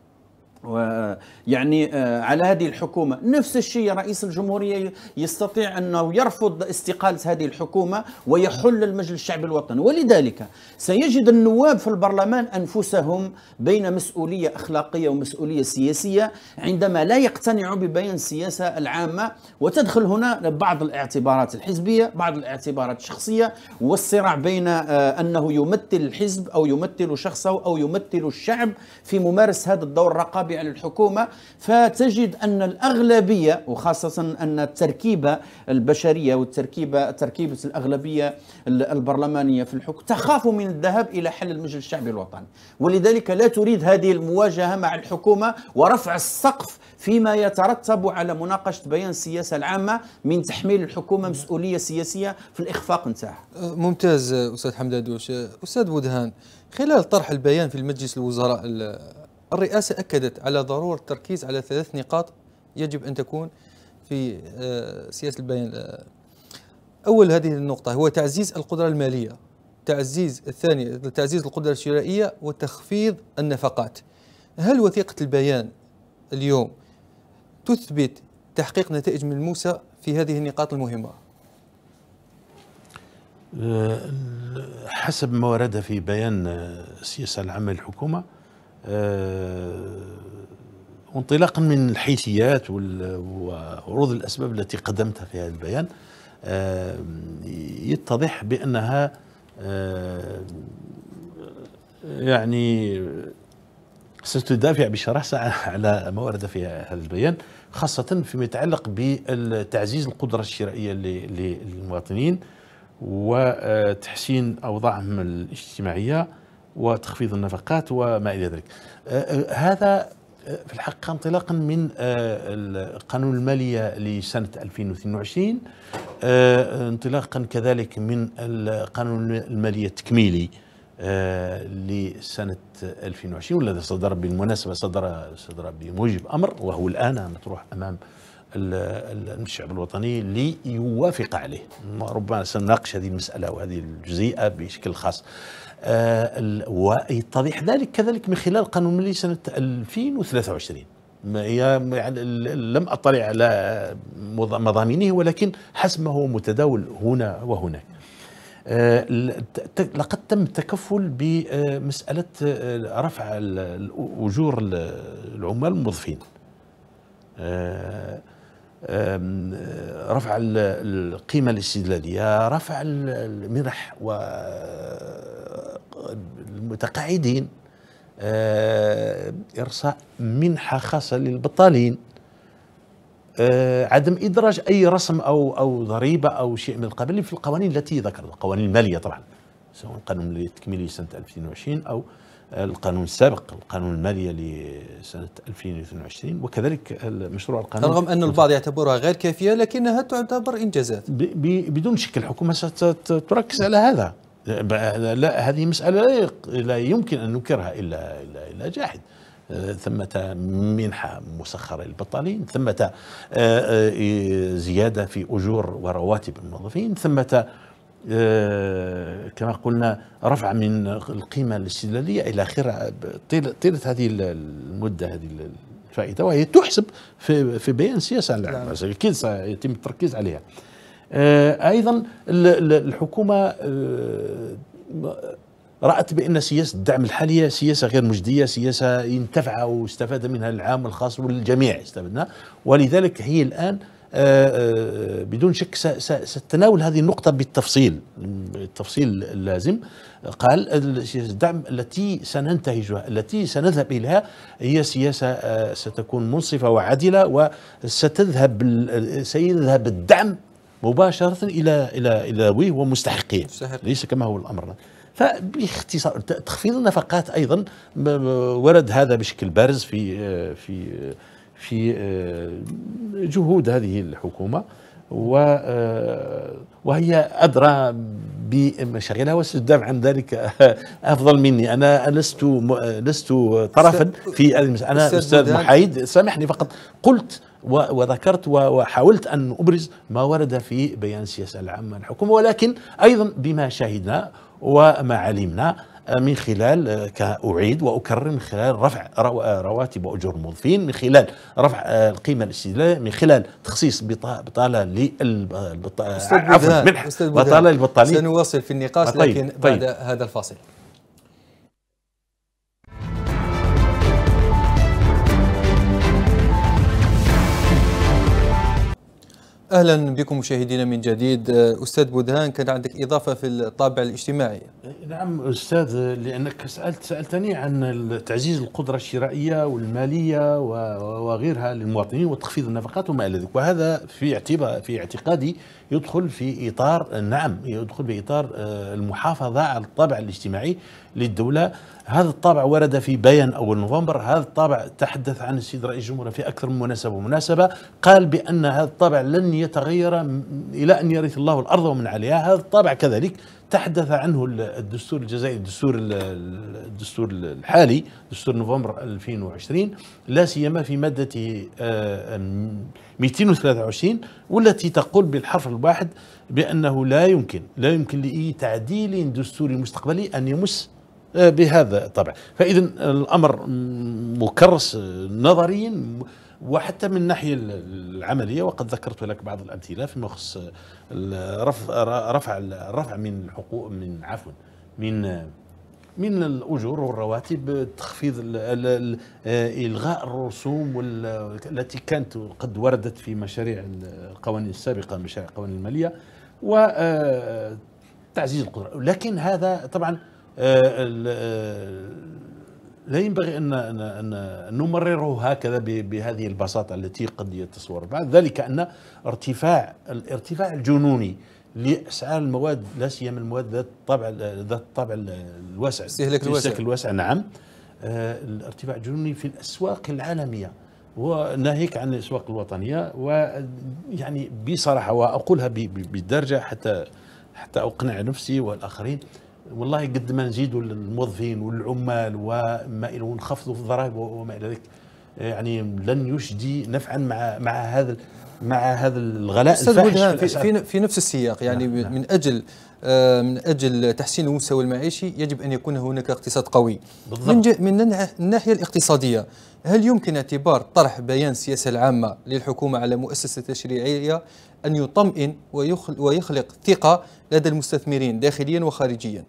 يعني على هذه الحكومة نفس الشيء، رئيس الجمهورية يستطيع أنه يرفض استقالة هذه الحكومة ويحل المجلس الشعبي الوطني. ولذلك سيجد النواب في البرلمان أنفسهم بين مسؤولية أخلاقية ومسؤولية سياسية عندما لا يقتنعوا ببيان السياسة العامة، وتدخل هنا بعض الاعتبارات الحزبية، بعض الاعتبارات الشخصية، والصراع بين أنه يمثل الحزب أو يمثل شخصه أو يمثل الشعب في ممارسة هذا الدور الرقابي التابعة للحكومة، فتجد أن الأغلبية وخاصة أن التركيبة البشرية والتركيبة تركيبة الأغلبية البرلمانية في الحكم تخاف من الذهاب إلى حل المجلس الشعبي الوطني، ولذلك لا تريد هذه المواجهة مع الحكومة ورفع السقف فيما يترتب على مناقشة بيان السياسة العامة من تحميل الحكومة مسؤولية سياسية في الإخفاق نتاعها. ممتاز أستاذ حمدادوش. أستاذ بودهان، خلال طرح البيان في المجلس الوزراء الرئاسة أكدت على ضرورة التركيز على 3 نقاط يجب أن تكون في سياسة البيان. أول هذه النقطة هو تعزيز القدرة المالية، الثاني تعزيز القدرة الشرائية، وتخفيض النفقات. هل وثيقة البيان اليوم تثبت تحقيق نتائج ملموسة في هذه النقاط المهمة؟ حسب ما ورد في بيان السياسة العامة للحكومة، وانطلاقا من الحيثيات وعروض الأسباب التي قدمتها في هذا البيان، يتضح بأنها يعني ستدافع بشراسة على ما ورد في هذا البيان، خاصة فيما يتعلق بتعزيز القدرة الشرائية للمواطنين وتحسين أوضاعهم الاجتماعية وتخفيض النفقات وما إلى ذلك. هذا في الحقيقة انطلاقا من القانون المالية لسنة 2022، انطلاقا كذلك من القانون المالية التكميلي لسنة 2020، والذي صدر بالمناسبة صدر بموجب أمر، وهو الآن مطروح أمام الشعب الوطني ليوافق عليه. ربما سنناقش هذه المسألة وهذه الجزئية بشكل خاص. ويتضح ذلك كذلك من خلال قانون مالي سنة 2023. لم أطلع على مضامينه، ولكن حسب ما هو متداول هنا وهناك. لقد تم التكفل بمسألة رفع أجور العمال الموظفين، رفع القيمة الاستدلالية، رفع المنح والمتقاعدين، إرساء منحة خاصة للبطالين، عدم إدراج أي رسم أو ضريبة أو شيء من القبيل في القوانين التي ذكرت، القوانين المالية طبعا، سواء القانون التكميلي سنة 2020 أو القانون السابق القانون المالية لسنة 2022، وكذلك المشروع القانون. رغم أن البعض يعتبرها غير كافية لكنها تعتبر إنجازات. بدون شك الحكومة ستركز على هذا. لا، هذه مسألة لا يمكن أن ننكرها إلا جاحد. ثمة منحة مسخرة للبطالين، ثمة زيادة في أجور ورواتب الموظفين، ثمة كما قلنا رفع من القيمة الاستدلالية إلى آخره طيلة هذه المدة، هذه الفائدة، وهي تحسب في بيان السياسة العامة، أكيد سيتم التركيز عليها. أيضا الحكومة رأت بأن سياسة الدعم الحالية سياسة غير مجدية، سياسة ينتفع واستفاد منها العام والخاص والجميع استفدنا، ولذلك هي الآن بدون شك ستتناول هذه النقطة بالتفصيل اللازم. قال الدعم التي سننتهجها، التي سنذهب إليها، هي سياسة ستكون منصفة وعادلة، وسيذهب الدعم مباشرة إلى ذويه ومستحقيه، ليس كما هو الأمر. فباختصار تخفيض النفقات أيضا ورد هذا بشكل بارز في جهود هذه الحكومة، وهي أدرى بمشاغلها وستدافع عن ذلك أفضل مني. أنا لست طرفا في هذه المسألة، أنا أستاذ محايد، سامحني، فقط قلت وذكرت وحاولت أن أبرز ما ورد في بيان السياسة العامة للحكومة، ولكن أيضا بما شاهدنا وما علمنا من خلال، كأعيد وأكرر، من خلال رفع رواتب وأجور الموظفين، من خلال رفع القيمة الاستدلالية، من خلال تخصيص بطالة للبطالين. سنواصل في النقاش لكن بعد هذا الفاصل. اهلا بكم مشاهدينا من جديد. استاذ بودهان، كان عندك اضافه في الطابع الاجتماعي؟ نعم استاذ، لانك سالتني عن تعزيز القدره الشرائيه والماليه وغيرها للمواطنين وتخفيض النفقات وما الى ذلك، وهذا في اعتقادي يدخل في اطار، نعم يدخل في اطار المحافظه على الطابع الاجتماعي للدوله. هذا الطابع ورد في بيان اول نوفمبر، هذا الطابع تحدث عن السيد رئيس الجمهوريه في اكثر من مناسبه، قال بان هذا الطابع لن يتغير الى ان يرث الله الارض ومن عليها. هذا الطابع كذلك تحدث عنه الدستور الجزائري، الدستور الحالي، دستور نوفمبر 2020، لا سيما في مادته 223 والتي تقول بالحرف الواحد بانه لا يمكن لاي تعديل دستوري مستقبلي ان يمس بهذا الطابع. فاذا الامر مكرس نظريا وحتى من الناحيه العمليه، وقد ذكرت لك بعض الامثله فيما يخص الرفع من الحقوق، من عفوا من الاجور والرواتب، تخفيض، الغاء الرسوم التي كانت قد وردت في مشاريع القوانين السابقه، مشاريع القوانين الماليه، وتعزيز القدره. لكن هذا طبعا لا ينبغي أن نمرره هكذا بهذه البساطة التي قد يتصور بعد ذلك، أن الارتفاع الجنوني لأسعار المواد، لا سيما المواد ذات الطابع الواسع، الاستهلاك الواسع، نعم، الارتفاع الجنوني في الأسواق العالمية وناهيك عن الأسواق الوطنية. ويعني بصراحة وأقولها بالدرجة حتى أقنع نفسي والآخرين، والله قد ما نزيدوا الموظفين والعمال وما الى ونخفضوا في الضرائب وما الى ذلك، يعني لن يجدي نفعا مع هذا الغلاء الفاحش في نفس السياق. يعني نعم. من اجل تحسين المستوى المعيشي يجب ان يكون هناك اقتصاد قوي. بالضبط. من الناحيه الاقتصاديه، هل يمكن اعتبار طرح بيان السياسه العامه للحكومه على مؤسسه تشريعيه ان يطمئن ويخلق ثقه لدى المستثمرين داخليا وخارجيا،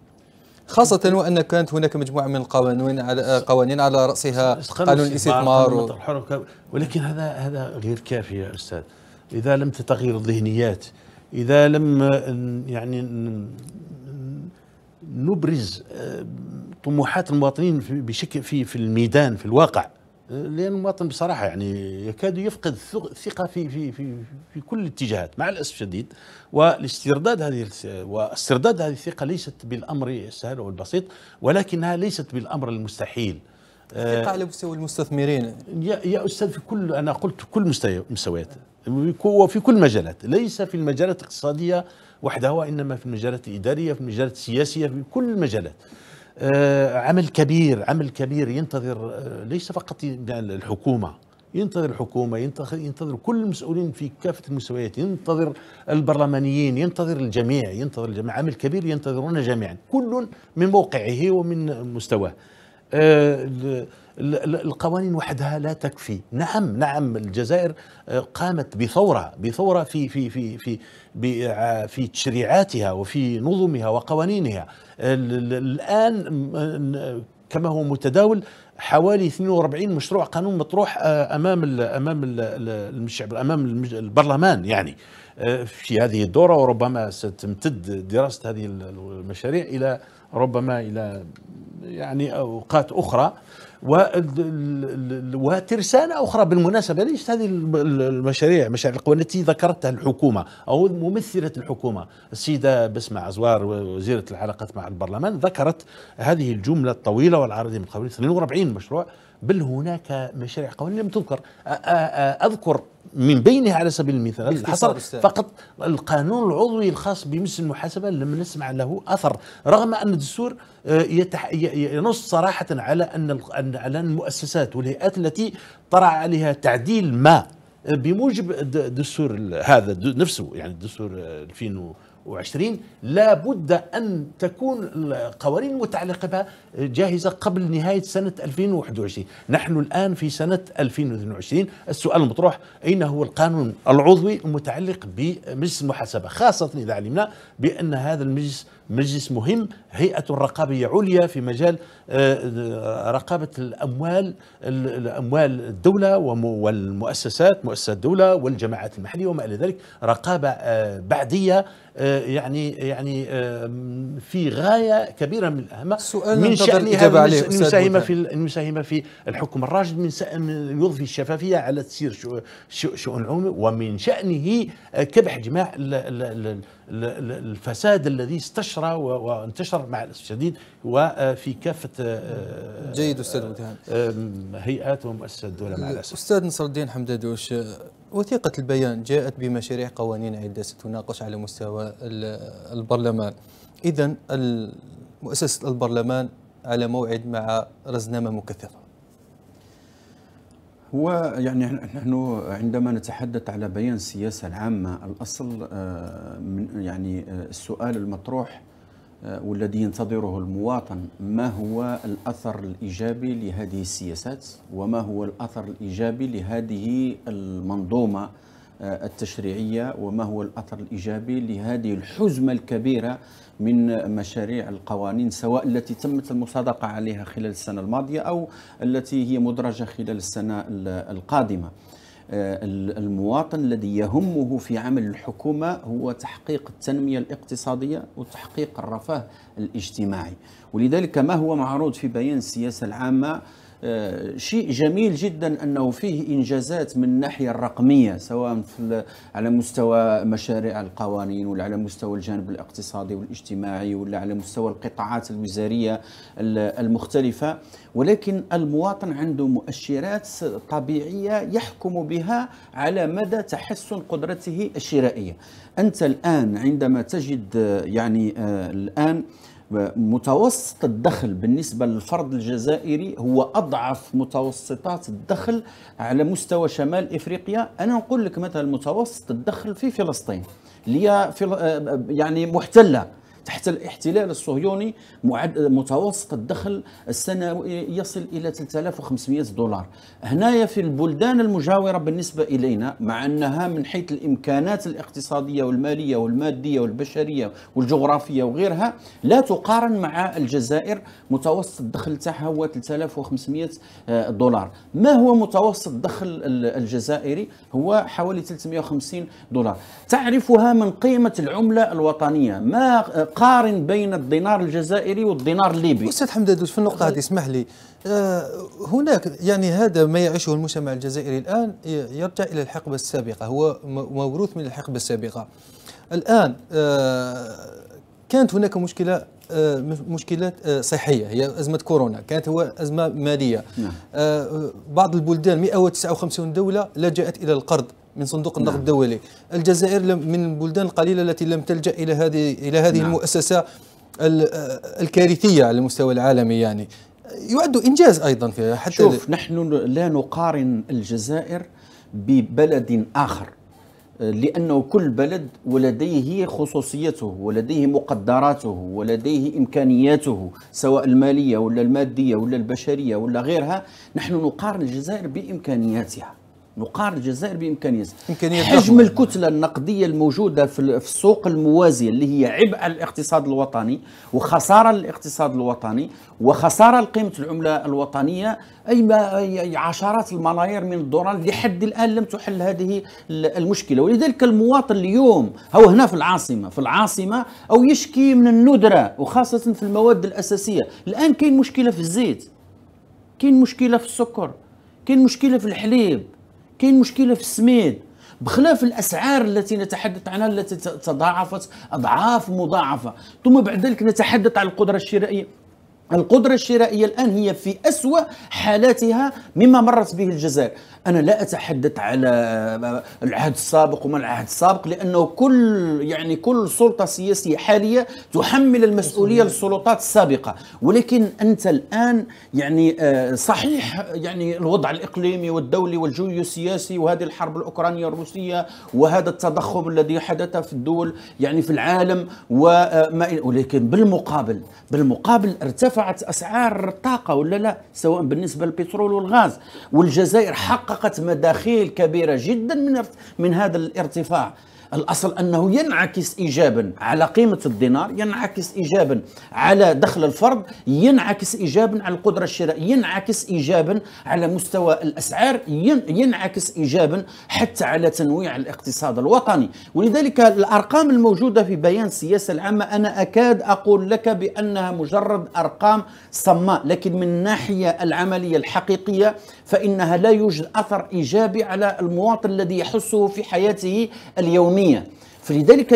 خاصة وأن كانت هناك مجموعة من القوانين على رأسها قانون الاستثمار ولكن هذا غير كافي يا أستاذ. إذا لم تتغير الذهنيات، إذا لم يعني نبرز طموحات المواطنين بشكل في الميدان، في الواقع، لأن المواطن بصراحة يعني يكاد يفقد الثقة في في في في كل الاتجاهات مع الأسف الشديد. واسترداد هذه الثقة ليست بالأمر السهل والبسيط، ولكنها ليست بالأمر المستحيل. الثقة على مستوى المستثمرين يا أستاذ في كل، أنا قلت كل مستويات وفي كل مجالات، ليس في المجالات الاقتصادية وحدها وإنما في المجالات الإدارية، في المجالات السياسية، في كل المجالات. عمل كبير ينتظر، ليس فقط الحكومة، ينتظر كل المسؤولين في كافة المستويات، ينتظر البرلمانيين، ينتظر الجميع، عمل كبير ينتظرون جميعا، كل من موقعه ومن مستواه. القوانين وحدها لا تكفي. نعم الجزائر قامت بثورة في في في في في تشريعاتها وفي نظمها وقوانينها. الآن كما هو متداول حوالي 42 مشروع قانون مطروح امام البرلمان، يعني في هذه الدورة، وربما ستمتد دراسة هذه المشاريع الى ربما الى يعني اوقات اخرى وترسانة أخرى. بالمناسبة ليست هذه المشاريع، مشاريع القوانين التي ذكرتها الحكومة أو ممثلة الحكومة السيدة بسمة عزوار وزيرة العلاقات مع البرلمان، ذكرت هذه الجملة الطويلة والعريضة من القوانين، 42 مشروع، بل هناك مشاريع قوانين لم تذكر. أذكر من بينها على سبيل المثال الحصر فقط القانون العضوي الخاص بمجلس المحاسبة، لم نسمع له أثر، رغم أن الدستور ينص صراحة على أن المؤسسات والهيئات التي طرأ عليها تعديل ما بموجب الدستور هذا نفسه، يعني الدستور 2000 2020 لابد أن تكون القوانين المتعلقة بها جاهزة قبل نهاية سنة 2021. نحن الآن في سنة 2022. السؤال المطروح: أين هو القانون العضوي المتعلق بمجلس المحاسبة، خاصة إذا علمنا بأن هذا المجلس مجلس مهم، هيئة رقابية عليا في مجال رقابة الأموال الدولة والمؤسسات، مؤسسات الدولة والجماعات المحلية وما إلى ذلك، رقابة بعدية يعني في غاية كبيرة من الأهمية، من شأنها المساهمة في الحكم الراشد، من يضفي الشفافية على تسيير شؤون العموم، ومن شأنه كبح جماع الفساد الذي استشرى وانتشر مع الأسف الشديد وفي كافة جيد أستاذ بودهان هيئات ومؤسسات الدولة مع الأسف. أستاذ نصر الدين حمدادوش، وثيقة البيان جاءت بمشاريع قوانين عدة ستناقش على مستوى البرلمان، إذن مؤسسة البرلمان على موعد مع رزنامة مكثفة. هو يعني نحن عندما نتحدث على بيان السياسة العامة، الأصل يعني السؤال المطروح والذي ينتظره المواطن: ما هو الأثر الإيجابي لهذه السياسات، وما هو الأثر الإيجابي لهذه المنظومة التشريعية، وما هو الأثر الإيجابي لهذه الحزمة الكبيرة من مشاريع القوانين، سواء التي تمت المصادقة عليها خلال السنة الماضية أو التي هي مدرجة خلال السنة القادمة. المواطن الذي يهمه في عمل الحكومة هو تحقيق التنمية الاقتصادية وتحقيق الرفاه الاجتماعي، ولذلك ما هو معروض في بيان السياسة العامة شيء جميل جدا، أنه فيه إنجازات من الناحية الرقمية، سواء على مستوى مشاريع القوانين، ولا على مستوى الجانب الاقتصادي والاجتماعي، ولا على مستوى القطاعات الوزارية المختلفة، ولكن المواطن عنده مؤشرات طبيعية يحكم بها على مدى تحسن قدرته الشرائية. أنت الآن عندما تجد يعني الآن متوسط الدخل بالنسبة للفرد الجزائري هو أضعف متوسطات الدخل على مستوى شمال إفريقيا. أنا نقول لك مثلا متوسط الدخل في فلسطين اللي يعني محتلة تحت الاحتلال الصهيوني، متوسط الدخل السنوي يصل إلى 3500 دولار. هنايا في البلدان المجاورة بالنسبة إلينا، مع أنها من حيث الإمكانات الاقتصادية والمالية والمادية والبشرية والجغرافية وغيرها لا تقارن مع الجزائر، متوسط الدخل تاعها هو 3500 دولار. ما هو متوسط الدخل الجزائري؟ هو حوالي 350 دولار. تعرفها من قيمة العملة الوطنية. ما قارن بين الدينار الجزائري والدينار الليبي. أستاذ حمدادوش، في النقطة هذه اسمح لي، هناك يعني هذا ما يعيشه المجتمع الجزائري الآن يرجع إلى الحقبة السابقة، هو موروث من الحقبة السابقة. الآن كانت هناك مشكلات صحية، هي أزمة كورونا، كانت هو أزمة مالية. بعض البلدان 159 دولة لجأت إلى القرض من صندوق النقد الدولي. الجزائر من البلدان القليلة التي لم تلجأ إلى هذه المؤسسة الكارثية على المستوى العالمي، يعني يعد إنجاز أيضا فيها. حتى شوف، نحن لا نقارن الجزائر ببلد آخر، لأنه كل بلد ولديه خصوصيته، ولديه مقدراته، ولديه إمكانياته، سواء المالية ولا المادية ولا البشرية ولا غيرها. نحن نقارن الجزائر بإمكانياتها، نقارن الجزائر بإمكانياتها. حجم الكتلة النقدية الموجودة في السوق الموازية، اللي هي عبء على الاقتصاد الوطني وخسارة للاقتصاد الوطني وخسارة لقيمة العملة الوطنية، أي عشرات الملايير من الدولار، لحد الآن لم تحل هذه المشكلة. ولذلك المواطن اليوم هو هنا في العاصمة أو يشكي من الندرة، وخاصة في المواد الأساسية. الآن كاين مشكلة في الزيت، كاين مشكلة في السكر، كاين مشكلة في الحليب، كاين مشكلة في السميد، بخلاف الأسعار التي نتحدث عنها التي تضاعفت أضعاف مضاعفة. ثم بعد ذلك نتحدث عن القدرة الشرائية القدرة الشرائية الآن هي في أسوأ حالاتها مما مرت به الجزائر. أنا لا أتحدث على العهد السابق وما العهد السابق، لأنه كل سلطة سياسية حالية تحمل المسؤولية للسلطات السابقة. ولكن أنت الآن صحيح الوضع الإقليمي والدولي والجيوسياسي وهذه الحرب الأوكرانية الروسية وهذا التضخم الذي حدث في الدول في العالم ولكن بالمقابل ارتفعت أسعار الطاقة ولا لا، سواء بالنسبة للبترول والغاز، والجزائر حققت مداخيل كبيرة جدا من هذا الارتفاع. الأصل أنه ينعكس إيجابا على قيمة الدينار، ينعكس إيجابا على دخل الفرد، ينعكس إيجابا على القدرة الشرائية، ينعكس إيجابا على مستوى الأسعار، ينعكس إيجابا حتى على تنويع الاقتصاد الوطني. ولذلك الأرقام الموجودة في بيان السياسة العامة أنا أكاد أقول لك بأنها مجرد أرقام صماء، لكن من ناحية العملية الحقيقية فإنها لا يوجد أثر إيجابي على المواطن الذي يحسه في حياته اليومية. فلذلك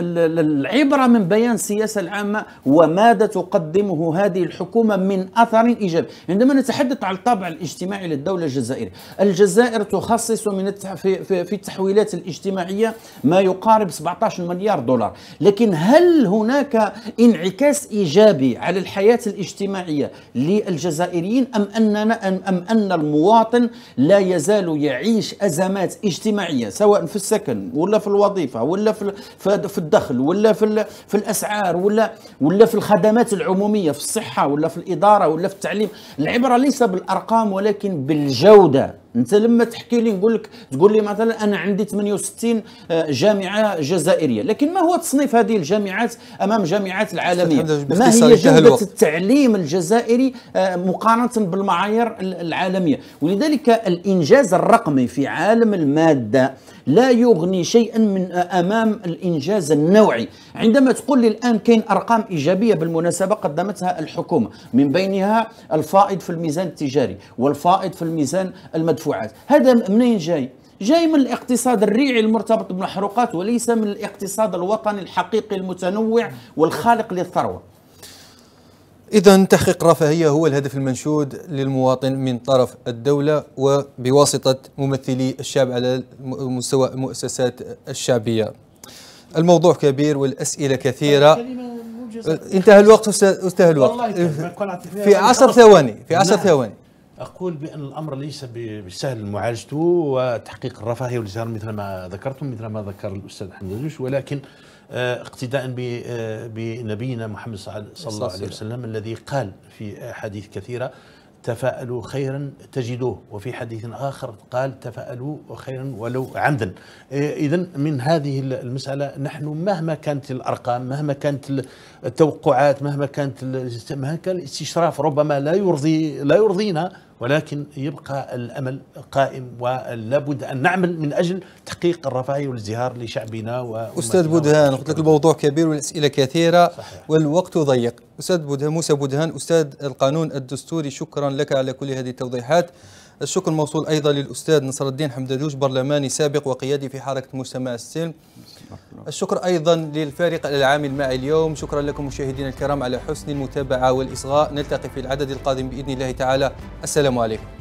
العبرة من بيان السياسة العامة وماذا تقدمه هذه الحكومة من أثر إيجابي. عندما نتحدث عن الطابع الاجتماعي للدولة الجزائرية، الجزائر تخصص في التحويلات الاجتماعية ما يقارب 17 مليار دولار، لكن هل هناك انعكاس إيجابي على الحياة الاجتماعية للجزائريين أم أن المواطن لا يزال يعيش أزمات اجتماعية، سواء في السكن ولا في الوظيفة ولا في الدخل ولا في الأسعار ولا في الخدمات العمومية، في الصحة ولا في الإدارة ولا في التعليم. العبرة ليس بالأرقام ولكن بالجودة. انت لما تحكي لي تقول لي مثلا انا عندي 68 جامعه جزائريه، لكن ما هو تصنيف هذه الجامعات امام جامعات العالميه؟ ما هي جوده التعليم الجزائري مقارنه بالمعايير العالميه؟ ولذلك الانجاز الرقمي في عالم الماده لا يغني شيئا من امام الانجاز النوعي. عندما تقول لي الان كاين ارقام ايجابيه بالمناسبه قدمتها الحكومه، من بينها الفائض في الميزان التجاري والفائض في الميزان المدفوع، هذا منين جاي؟ جاي من الاقتصاد الريعي المرتبط بالمحروقات وليس من الاقتصاد الوطني الحقيقي المتنوع والخالق للثروة. إذن تحقيق رفاهية هو الهدف المنشود للمواطن من طرف الدولة وبواسطة ممثلي الشعب على مستوى المؤسسات الشعبية. الموضوع كبير والأسئلة كثيرة، انتهى الوقت أستاذ الوقت في 10 ثواني. أقول بأن الأمر ليس بالسهل معالجته وتحقيق الرفاهية والازدهار مثل ما ذكر الأستاذ حمدادوش، ولكن اقتداء بنبينا محمد صلى الله عليه وسلم الذي قال في أحاديث كثيرة تفاءلوا خيرا تجدوه، وفي حديث آخر قال تفاءلوا خيرا ولو عمدا. إذن من هذه المسألة نحن مهما كانت الأرقام، مهما كانت التوقعات، مهما كان الاستشراف ربما لا يرضينا، ولكن يبقى الأمل قائم ولا بد أن نعمل من أجل تحقيق الرفاهية والازدهار لشعبنا. أستاذ بودهان، قلت لك الموضوع كبير والأسئلة كثيرة والوقت ضيق. أستاذ موسى بودهان، أستاذ القانون الدستوري، شكرا لك على كل هذه التوضيحات. الشكر موصول أيضا للأستاذ نصر الدين حمدادوش، برلماني سابق وقيادي في حركة مجتمع السلم. الشكر أيضا للفريق العامل معي اليوم. شكرا لكم مشاهدينا الكرام على حسن المتابعة والإصغاء. نلتقي في العدد القادم بإذن الله تعالى. السلام عليكم.